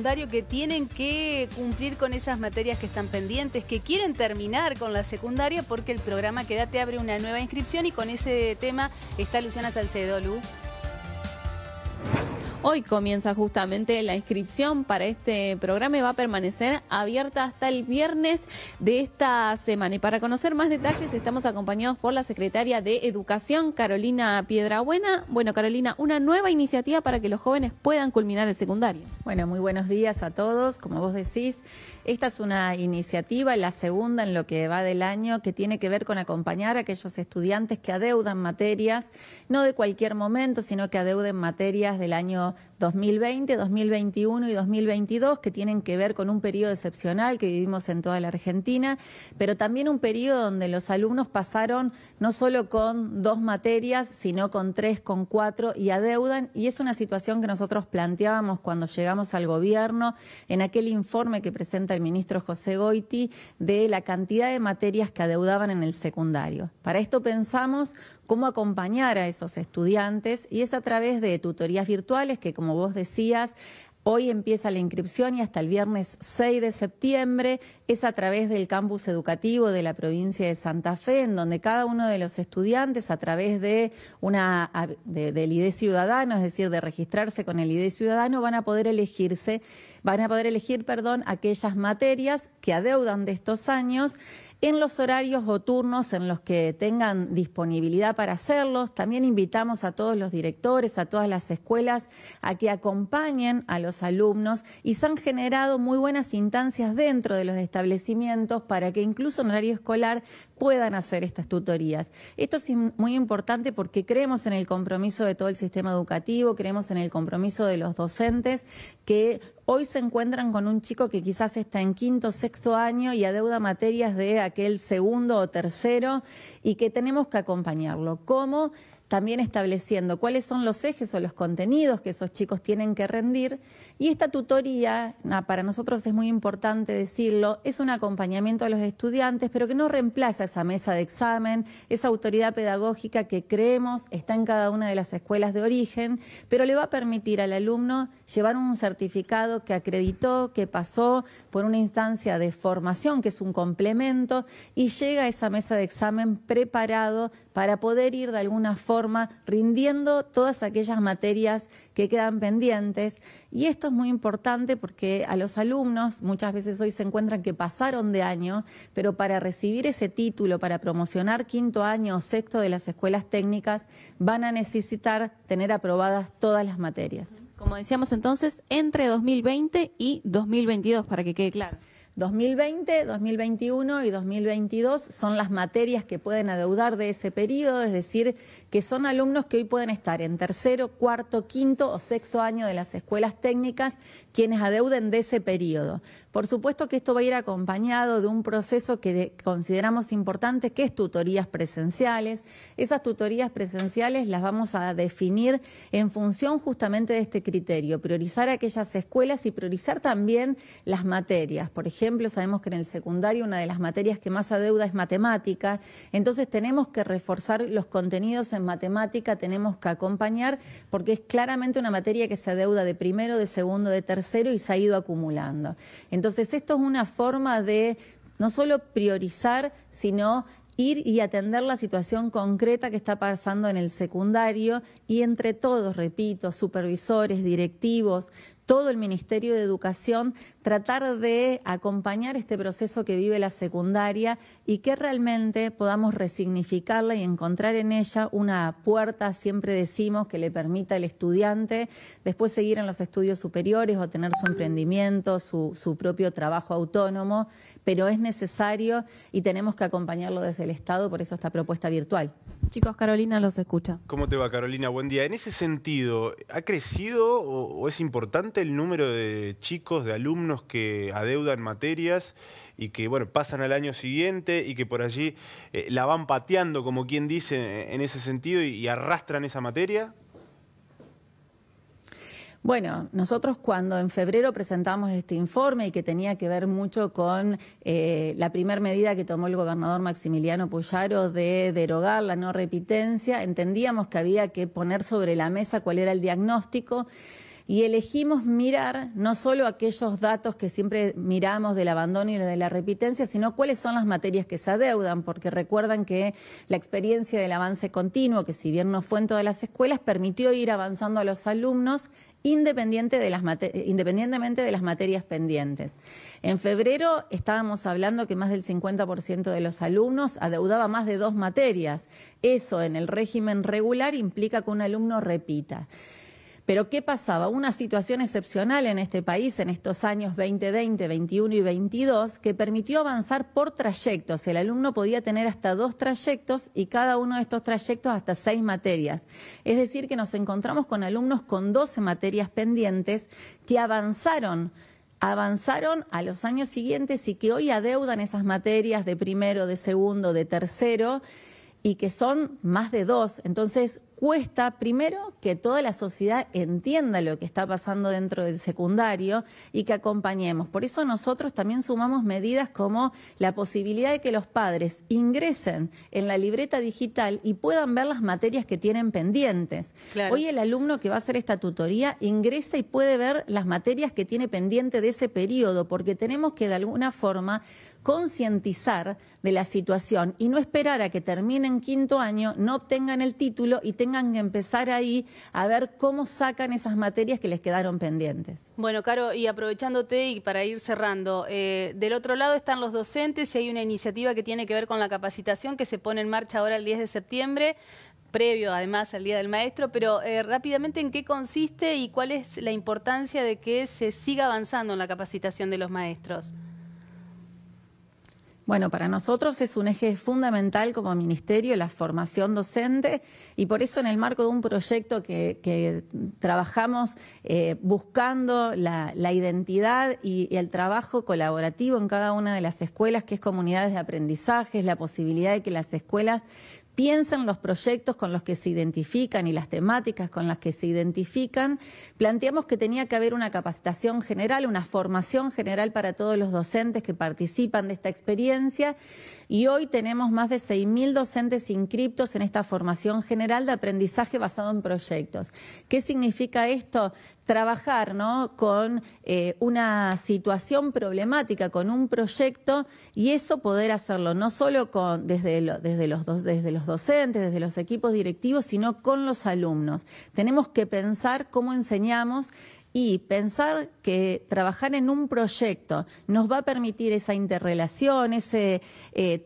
secundario que tienen que cumplir con esas materias que están pendientes, que quieren terminar con la secundaria porque el programa Queda te abre una nueva inscripción, y con ese tema está Luciana Salcedo, Lu. Hoy comienza justamente la inscripción para este programa y va a permanecer abierta hasta el viernes de esta semana. Y para conocer más detalles estamos acompañados por la secretaria de Educación, Carolina Piedrabuena. Bueno, Carolina, una nueva iniciativa para que los jóvenes puedan culminar el secundario. Bueno, muy buenos días a todos. Como vos decís, esta es una iniciativa, la segunda en lo que va del año, que tiene que ver con acompañar a aquellos estudiantes que adeudan materias, no de cualquier momento, sino que adeuden materias del año 2020, 2021 y 2022, que tienen que ver con un periodo excepcional que vivimos en toda la Argentina, pero también un periodo donde los alumnos pasaron no solo con 2 materias, sino con 3, con 4 y adeudan, y es una situación que nosotros planteábamos cuando llegamos al gobierno en aquel informe que presenta el ministro José Goiti de la cantidad de materias que adeudaban en el secundario. Para esto pensamos cómo acompañar a esos estudiantes, y es a través de tutorías virtuales que, como vos decías, hoy empieza la inscripción y hasta el viernes 6 de septiembre es a través del campus educativo de la provincia de Santa Fe, en donde cada uno de los estudiantes, a través de del ID Ciudadano, es decir, de registrarse con el ID Ciudadano, van a poder elegir, aquellas materias que adeudan de estos años, en los horarios o turnos en los que tengan disponibilidad para hacerlos. También invitamos a todos los directores, a todas las escuelas, a que acompañen a los alumnos, y se han generado muy buenas instancias dentro de los establecimientos para que incluso en horario escolar puedan hacer estas tutorías. Esto es muy importante porque creemos en el compromiso de todo el sistema educativo, creemos en el compromiso de los docentes que hoy se encuentran con un chico que quizás está en 5º, 6º año y adeuda materias de aquel 2º o 3º, y que tenemos que acompañarlo. ¿Cómo? También estableciendo cuáles son los ejes o los contenidos que esos chicos tienen que rendir. Y esta tutoría, para nosotros es muy importante decirlo, es un acompañamiento a los estudiantes, pero que no reemplaza esa mesa de examen, esa autoridad pedagógica que creemos está en cada una de las escuelas de origen, pero le va a permitir al alumno llevar un certificado que acreditó, que pasó por una instancia de formación, que es un complemento, y llega a esa mesa de examen preparado para poder ir de alguna forma rindiendo todas aquellas materias que quedan pendientes. Y esto es muy importante porque a los alumnos muchas veces hoy se encuentran que pasaron de año, pero para recibir ese título, para promocionar 5º año o 6º de las escuelas técnicas, van a necesitar tener aprobadas todas las materias. Como decíamos entonces, entre 2020 y 2022, para que quede claro. 2020, 2021 y 2022 son las materias que pueden adeudar de ese periodo, es decir, que son alumnos que hoy pueden estar en 3º, 4º, 5º o 6º año de las escuelas técnicas quienes adeuden de ese periodo. Por supuesto que esto va a ir acompañado de un proceso que consideramos importante, que es tutorías presenciales. Esas tutorías presenciales las vamos a definir en función justamente de este criterio, priorizar aquellas escuelas y priorizar también las materias. Por ejemplo, sabemos que en el secundario una de las materias que más adeuda es matemática, entonces tenemos que reforzar los contenidos en matemática, tenemos que acompañar, porque es claramente una materia que se adeuda de primero, de segundo, de tercero, y se ha ido acumulando. Entonces, esto es una forma de no solo priorizar, sino ir y atender la situación concreta que está pasando en el secundario, y entre todos, repito, supervisores, directivos, todo el Ministerio de Educación, tratar de acompañar este proceso que vive la secundaria y que realmente podamos resignificarla y encontrar en ella una puerta, siempre decimos, que le permita al estudiante después seguir en los estudios superiores o tener su emprendimiento, su propio trabajo autónomo, pero es necesario y tenemos que acompañarlo desde el Estado, por eso esta propuesta virtual. Chicos, Carolina los escucha. ¿Cómo te va, Carolina? Buen día. En ese sentido, ¿ha crecido o es importante el número de chicos, de alumnos que adeudan materias y que, bueno, pasan al año siguiente y que por allí la van pateando, como quien dice, en ese sentido, y arrastran esa materia? Bueno, nosotros cuando en febrero presentamos este informe, y que tenía que ver mucho con la primera medida que tomó el gobernador Maximiliano Pujaro de derogar la no repitencia, entendíamos que había que poner sobre la mesa cuál era el diagnóstico. Y elegimos mirar no solo aquellos datos que siempre miramos del abandono y de la repitencia, sino cuáles son las materias que se adeudan, porque recuerdan que la experiencia del avance continuo, que si bien no fue en todas las escuelas, permitió ir avanzando a los alumnos independientemente de las materias pendientes. En febrero estábamos hablando que más del 50% de los alumnos adeudaba más de 2 materias. Eso en el régimen regular implica que un alumno repita. Pero ¿qué pasaba? Una situación excepcional en este país en estos años 2020, 21 y 22 que permitió avanzar por trayectos. El alumno podía tener hasta 2 trayectos y cada uno de estos trayectos hasta 6 materias. Es decir, que nos encontramos con alumnos con 12 materias pendientes que avanzaron a los años siguientes y que hoy adeudan esas materias de primero, de segundo, de tercero y que son más de 2. Entonces, cuesta, primero, que toda la sociedad entienda lo que está pasando dentro del secundario y que acompañemos. Por eso nosotros también sumamos medidas como la posibilidad de que los padres ingresen en la libreta digital y puedan ver las materias que tienen pendientes. Claro. Hoy el alumno que va a hacer esta tutoría ingresa y puede ver las materias que tiene pendiente de ese periodo, porque tenemos que de alguna forma concientizar de la situación y no esperar a que terminen quinto año, no obtengan el título y tengan que empezar ahí a ver cómo sacan esas materias que les quedaron pendientes. Bueno, Caro, y aprovechándote y para ir cerrando, del otro lado están los docentes y hay una iniciativa que tiene que ver con la capacitación que se pone en marcha ahora el 10 de septiembre, previo además al Día del Maestro, pero rápidamente, ¿en qué consiste y cuál es la importancia de que se siga avanzando en la capacitación de los maestros? Bueno, para nosotros es un eje fundamental como ministerio la formación docente y por eso en el marco de un proyecto que trabajamos buscando la identidad y el trabajo colaborativo en cada una de las escuelas, que es comunidades de aprendizaje, la posibilidad de que las escuelas piensan los proyectos con los que se identifican y las temáticas con las que se identifican. Planteamos que tenía que haber una capacitación general, una formación general para todos los docentes que participan de esta experiencia y hoy tenemos más de 6.000 docentes inscriptos en esta formación general de aprendizaje basado en proyectos. ¿Qué significa esto? Trabajar, ¿no?, con una situación problemática, con un proyecto y eso poder hacerlo no solo con, desde los docentes, desde los equipos directivos, sino con los alumnos. Tenemos que pensar cómo enseñamos y pensar que trabajar en un proyecto nos va a permitir esa interrelación, ese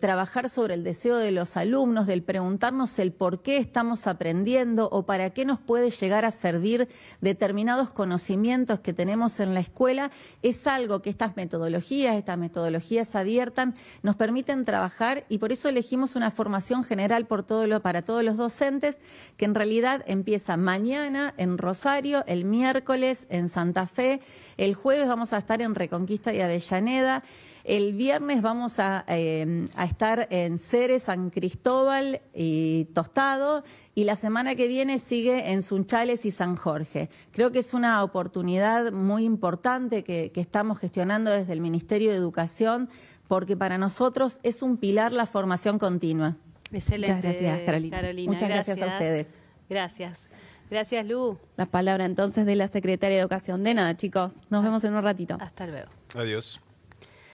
trabajar sobre el deseo de los alumnos, del preguntarnos el por qué estamos aprendiendo o para qué nos puede llegar a servir determinados conocimientos que tenemos en la escuela, es algo que estas metodologías abiertas nos permiten trabajar y por eso elegimos una formación general para todos los docentes que en realidad empieza mañana en Rosario, el miércoles en Santa Fe, el jueves vamos a estar en Reconquista y Avellaneda, el viernes vamos a estar en Ceres, San Cristóbal y Tostado y la semana que viene sigue en Sunchales y San Jorge. Creo que es una oportunidad muy importante que estamos gestionando desde el Ministerio de Educación porque para nosotros es un pilar la formación continua. Excelente. Muchas gracias, Carolina. Muchas gracias a ustedes. Gracias. Gracias, Lu. La palabra entonces de la Secretaria de Educación. De nada, chicos. Nos vemos en un ratito. Hasta luego. Adiós.